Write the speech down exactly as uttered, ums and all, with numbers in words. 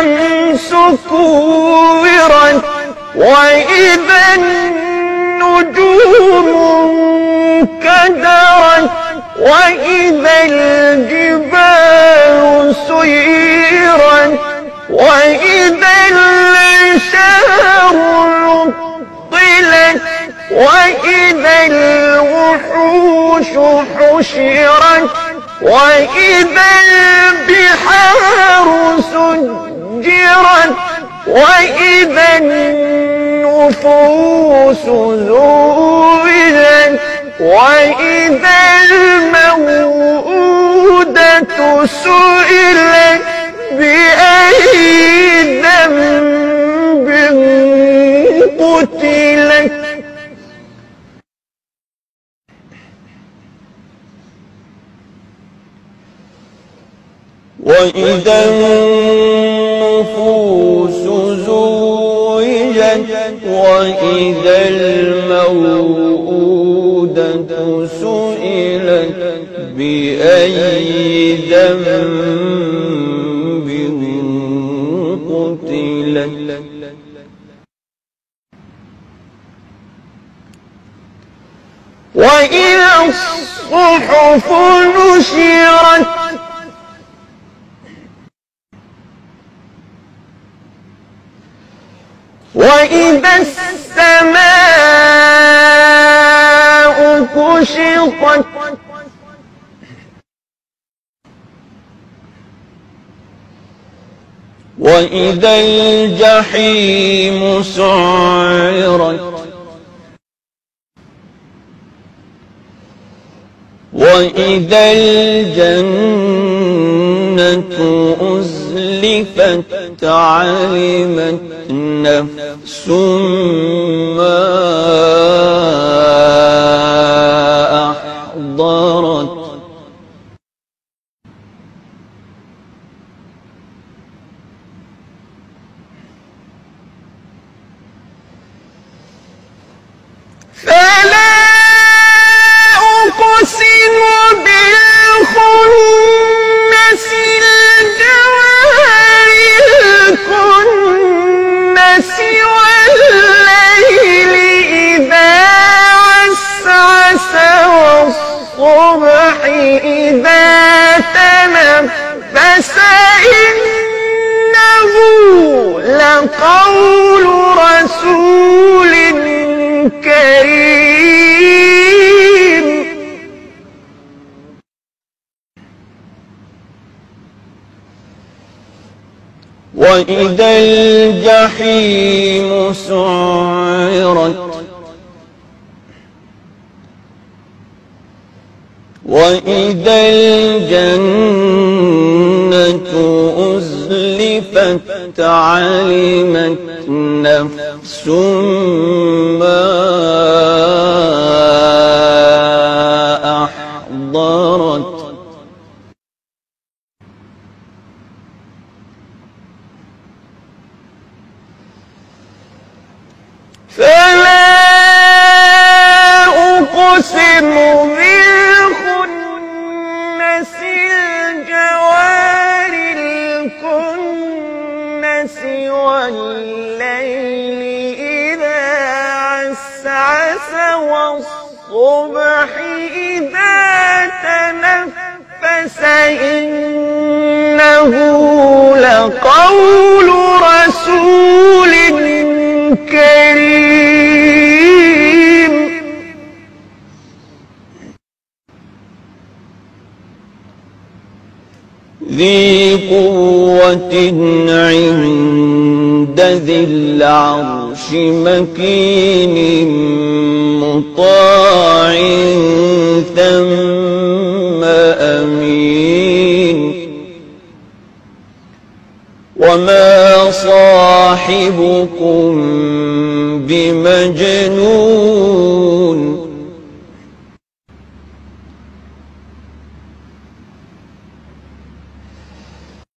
الشمس كورت وإذا النجوم انكدرت وإذا الجبال سيرت وإذا العشار عطلت وإذا الوحوش حشرت وإذا البحار سجرت وإذا النفوس زوجت وإذا الموءودة سئلت بأي ذنب قتلت. وإذا النفوس زوجت وإذا الموءودة سئلت بأي ذنب قتلت. وإذا الصحف نشرت وإذا السماء كشطت وإذا الجحيم سعرت وإذا الجنة أزلفت علمت نفس ما أحضرت. فلا أقسم بالخنس الجوار الكنس والليل إذا عسعس والصبح إذا تنفس إنه لقول رسول كريم. وإذا الجحيم سعرت وإذا الجنة أزلفت علمت نفس ما أحضرت. فلا أقسم بالخنس الجوار الكنس والليل إذا عسعس والصبح إذا تنفس إنه لقول رسول كريم. ذي قوة عند ذي العرش مكين مطاع ثم أمين. وما صاحبكم بمجنون.